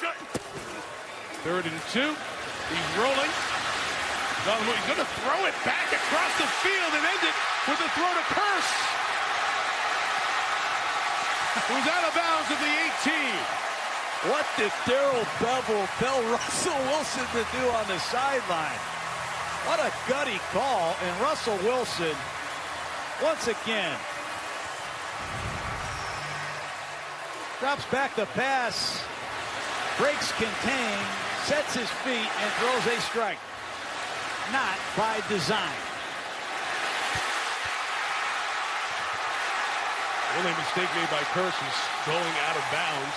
3rd and 2. He's rolling. He's going to throw it back across the field and end it with a throw to Kearse, who's out of bounds at the 18. What did Darrell Bevell tell Russell Wilson to do on the sideline? What a gutty call, and Russell Wilson, once again, drops back the pass, breaks contain, sets his feet, and throws a strike. Not by design. Really, mistake made by Kearse, going out of bounds.